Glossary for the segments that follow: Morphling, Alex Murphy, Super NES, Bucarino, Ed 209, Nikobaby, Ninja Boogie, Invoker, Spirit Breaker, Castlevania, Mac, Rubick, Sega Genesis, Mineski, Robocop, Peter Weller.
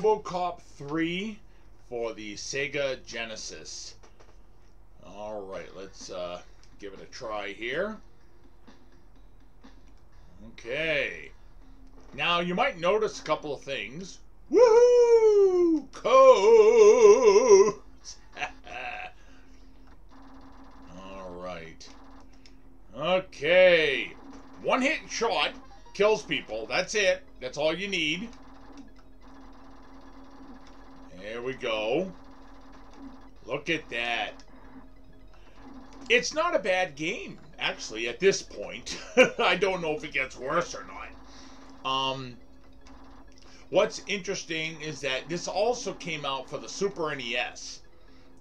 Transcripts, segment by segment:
Robocop 3 for the Sega Genesis. Alright, let's give it a try here. Okay. Now, you might notice a couple of things. Woohoo! Codes! Alright. Okay. One hit shot kills people. That's it. That's all you need. There we go. Look at that. It's not a bad game, actually, at this point. I don't know if it gets worse or not. What's interesting is that this also came out for the Super NES.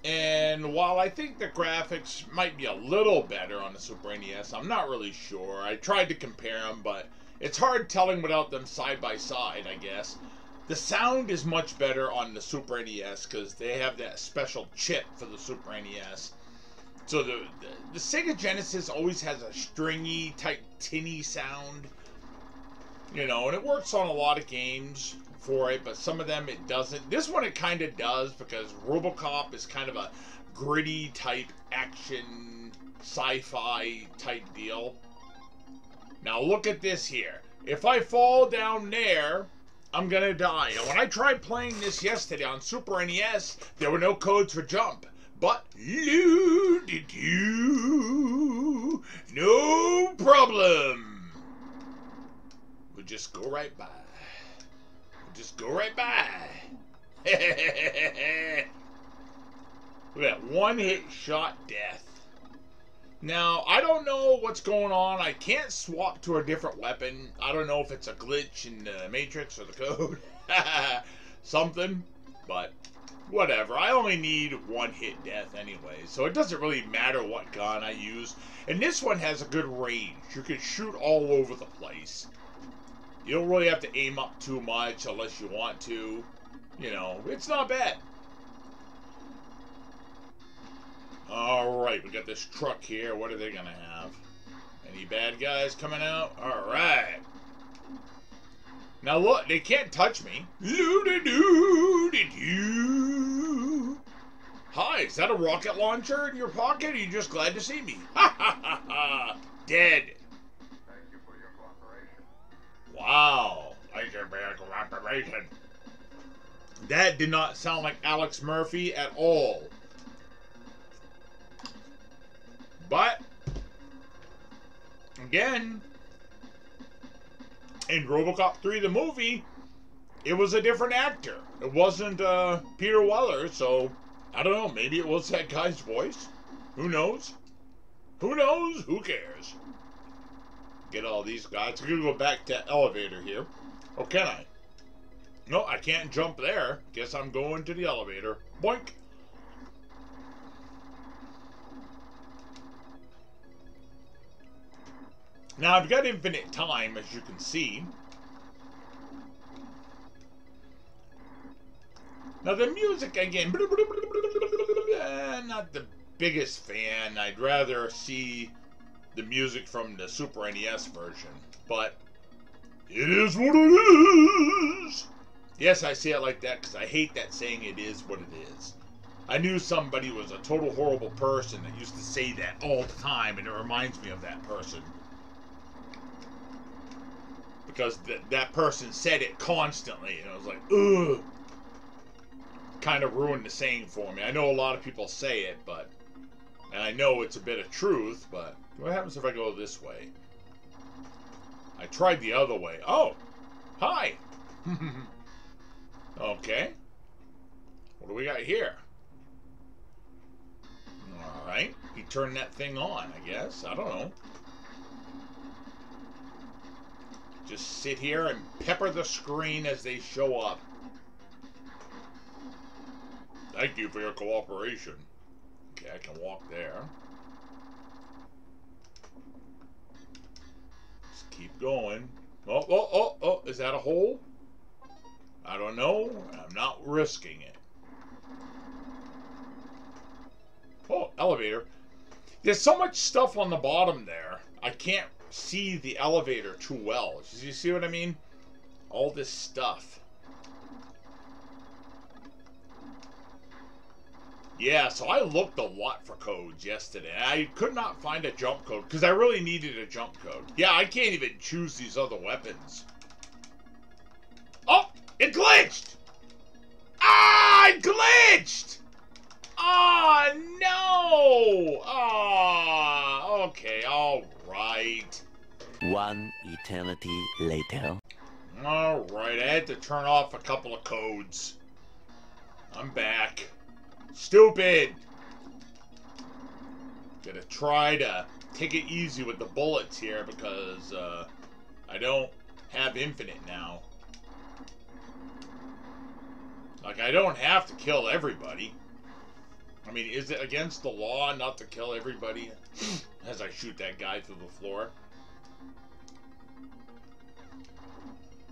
And while I think the graphics might be a little better on the Super NES, I'm not really sure. I tried to compare them, but it's hard telling without them side by side, I guess. The sound is much better on the Super NES because they have that special chip for the Super NES. So the Sega Genesis always has a stringy type tinny sound. You know, and it works on a lot of games for it, but some of them it doesn't. This one it kind of does because Robocop is kind of a gritty type action sci-fi type deal. Now look at this here. If I fall down there, I'm gonna die. And when I tried playing this yesterday on Super NES, there were no codes for jump. But you did you? No problem. We'll just go right by. We'll just go right by. Look at that one-hit shot death. Now, I don't know what's going on. I can't swap to a different weapon. I don't know if it's a glitch in the Matrix or the code. Something. But whatever. I only need one-hit death anyway. So it doesn't really matter what gun I use. And this one has a good range. You can shoot all over the place. You don't really have to aim up too much unless you want to. You know, it's not bad. Alright, we got this truck here. What are they gonna have? Any bad guys coming out? Alright. Now look, they can't touch me. Hi, is that a rocket launcher in your pocket? Or are you just glad to see me? Ha ha ha ha! Dead! Wow, that did not sound like Alex Murphy at all. But, again, in Robocop 3 the movie, it was a different actor. It wasn't Peter Weller, so, I don't know, maybe it was that guy's voice? Who knows? Who knows? Who cares? Get all these guys. I'm gonna go back to elevator here. Oh, can I? No, I can't jump there. Guess I'm going to the elevator. Boink. Now I've got infinite time, as you can see. Now the music again. Not the biggest fan. I'd rather see the music from the Super NES version, but it is what it is. Yes, I say it like that because I hate that saying, it is what it is. I knew somebody was a total horrible person that used to say that all the time, and it reminds me of that person. Because that person said it constantly, and I was like, ugh. Kind of ruined the saying for me. I know a lot of people say it, but, and I know it's a bit of truth, but what happens if I go this way? I tried the other way. Oh! Hi! Okay. What do we got here? Alright. He turned that thing on, I guess. I don't know. Just sit here and pepper the screen as they show up. Thank you for your cooperation. Okay, I can walk there. Just keep going. Oh, oh, oh, oh. Is that a hole? I don't know. I'm not risking it. Oh, elevator. There's so much stuff on the bottom there. I can't see the elevator too well. You see what I mean? All this stuff. Yeah, so I looked a lot for codes yesterday. I could not find a jump code, because I really needed a jump code. Yeah, I can't even choose these other weapons. Oh, it glitched! Ah, it glitched! Ah, no! Ah, okay, all right. One eternity later. All right, I had to turn off a couple of codes. I'm back. Stupid! Gonna try to take it easy with the bullets here because I don't have infinite now. Like, I don't have to kill everybody. I mean, is it against the law not to kill everybody as I shoot that guy through the floor?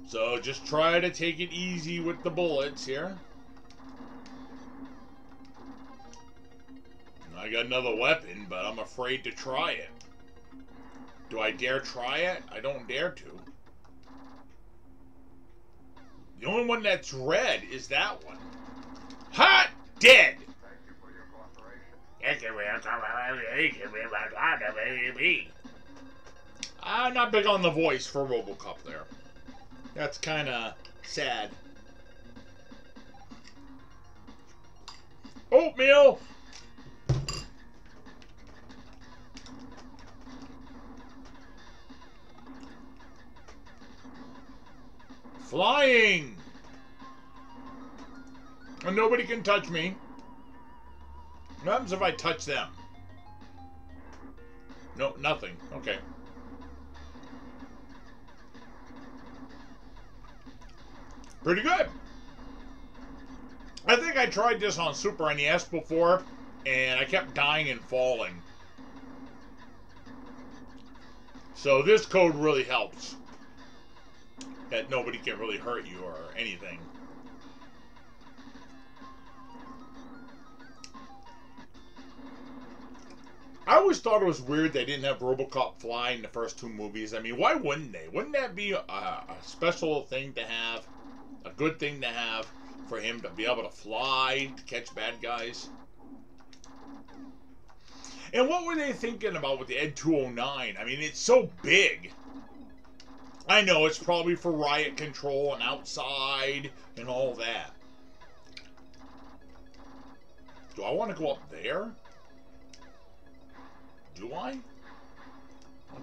So just try to take it easy with the bullets here. I got another weapon, but I'm afraid to try it. Do I dare try it? I don't dare to. The only one that's red is that one. Hot dead! Thank you for your cooperation. I'm not big on the voice for Robocop there. That's kinda sad. Oatmeal! Flying! And nobody can touch me. What happens if I touch them? No, nothing. Okay. Pretty good. I think I tried this on Super NES before, and I kept dying and falling. So this code really helps. That nobody can really hurt you or anything. I always thought it was weird they didn't have Robocop fly in the first two movies. I mean, why wouldn't they? Wouldn't that be a special thing to have? A good thing to have for him to be able to fly, to catch bad guys? And what were they thinking about with the Ed 209? I mean, it's so big. I know, it's probably for riot control and outside and all that. Do I want to go up there? Do I?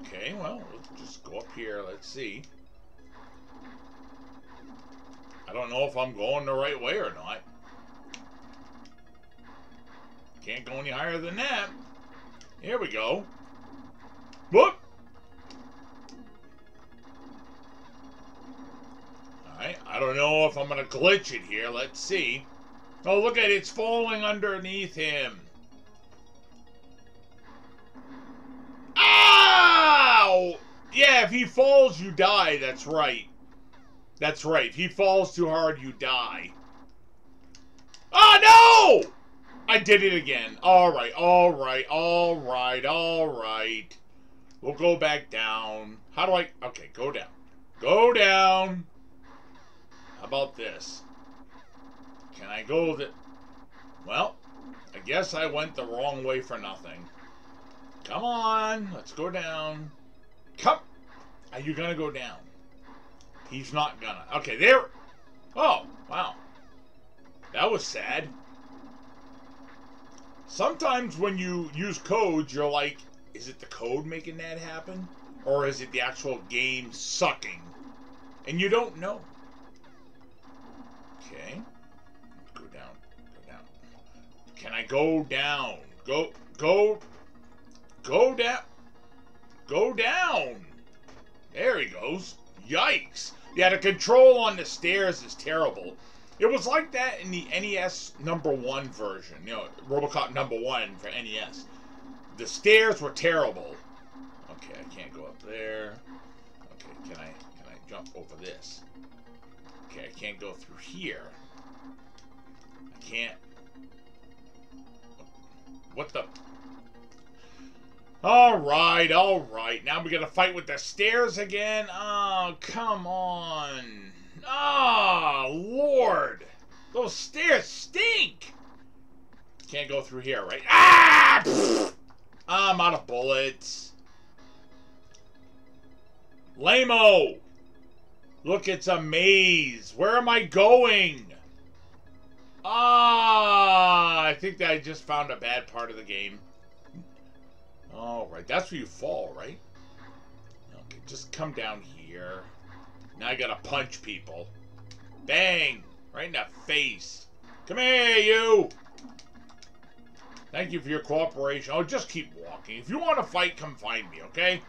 Okay, well, let's just go up here. Let's see. I don't know if I'm going the right way or not. Can't go any higher than that. Here we go. Whoop! I don't know if I'm going to glitch it here. Let's see. Oh, look at it. It's falling underneath him. Ow! Yeah, if he falls, you die. That's right. That's right. If he falls too hard, you die. Oh, no! I did it again. All right, all right, all right, all right. We'll go back down. How do I... Okay, go down. Go down. About this. Can I go that? Well, I guess I went the wrong way for nothing. Come on, let's go down. Come. Are you gonna go down? He's not gonna. Okay, there. Oh, wow. That was sad. Sometimes when you use codes, you're like, is it the code making that happen? Or is it the actual game sucking? And you don't know. Okay, go down, go down. Can I go down? Go, go, go down, go down. There he goes. Yikes. Yeah, the control on the stairs is terrible. It was like that in the NES #1 version, you know, Robocop #1 for NES. The stairs were terrible. Okay, I can't go up there. Okay, can I jump over this? Okay, I can't go through here. I can't. What the? Alright, alright. Now we gotta fight with the stairs again? Oh, come on. Oh, Lord. Those stairs stink. Can't go through here, right? Ah! Pfft! I'm out of bullets. Lame-o! Look, it's a maze. Where am I going? Ah! I think that I just found a bad part of the game. All right, that's where you fall, right? Okay, just come down here. Now I gotta punch people. Bang! Right in the face. Come here, you! Thank you for your cooperation. Oh, just keep walking. If you want to fight, come find me, okay?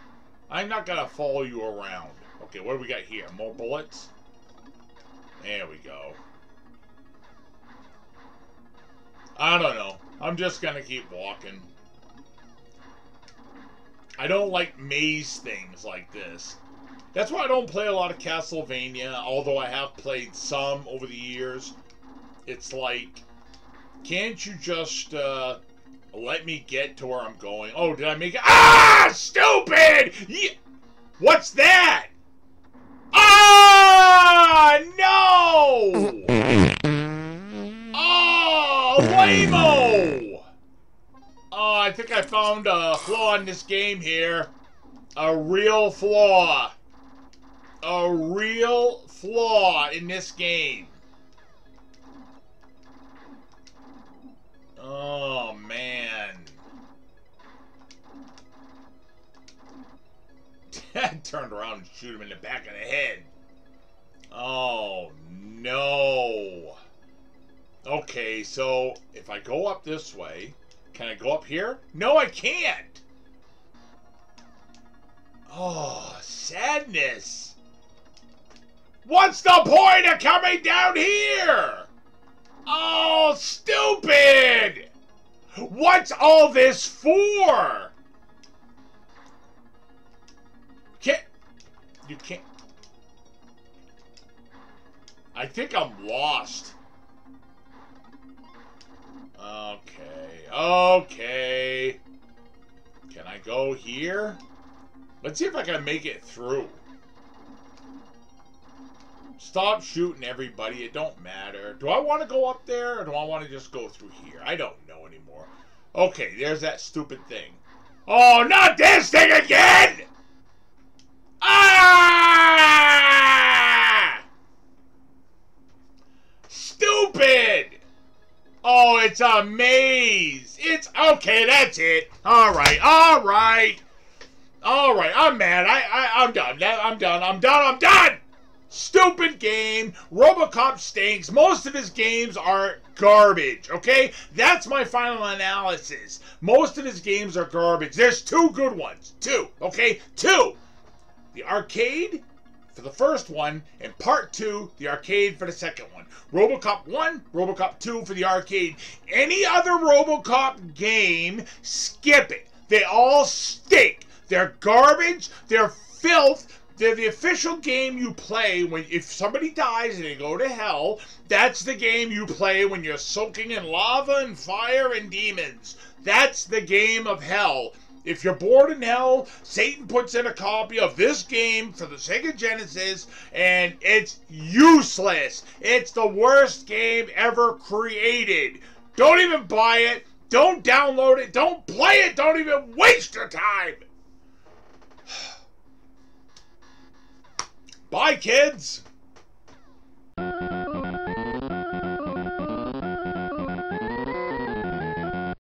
I'm not gonna follow you around. Okay, what do we got here? More bullets? There we go. I don't know. I'm just gonna keep walking. I don't like maze things like this. That's why I don't play a lot of Castlevania, although I have played some over the years. It's like, can't you just let me get to where I'm going? Oh, did I make it? Ah, stupid! Yeah. What's that? Ah, no! Oh, lame-o! Oh, I think I found a flaw in this game here. A real flaw. A real flaw in this game. Oh, man. I turned around and shoot him in the back of the head. Oh, no. Okay, so if I go up this way... Can I go up here? No, I can't! Oh, sadness! What's the point of coming down here? Oh, stupid! What's all this for? Can't... You can't... I think I'm lost. Okay, okay. Can I go here? Let's see if I can make it through. Stop shooting everybody, it don't matter. Do I want to go up there, or do I want to just go through here? I don't know anymore. Okay, there's that stupid thing. Oh, not this thing again! Ah! Stupid! Oh, it's a maze. It's okay. That's it. All right. All right. All right. I'm mad. I'm done. I'm done. I'm done. I'm done. Stupid game. Robocop stinks. Most of his games are garbage. Okay, that's my final analysis. Most of his games are garbage. There's two good ones. Two. Okay, two. The arcade for the first one, and part two, the arcade for the second one. Robocop 1, Robocop 2 for the arcade. Any other Robocop game, skip it. They all stink. They're garbage, they're filth, they're the official game you play when, if somebody dies and they go to hell, that's the game you play when you're soaking in lava and fire and demons. That's the game of hell. If you're bored in hell, Satan puts in a copy of this game for the Sega Genesis, and it's useless. It's the worst game ever created. Don't even buy it. Don't download it. Don't play it. Don't even waste your time. Bye, kids.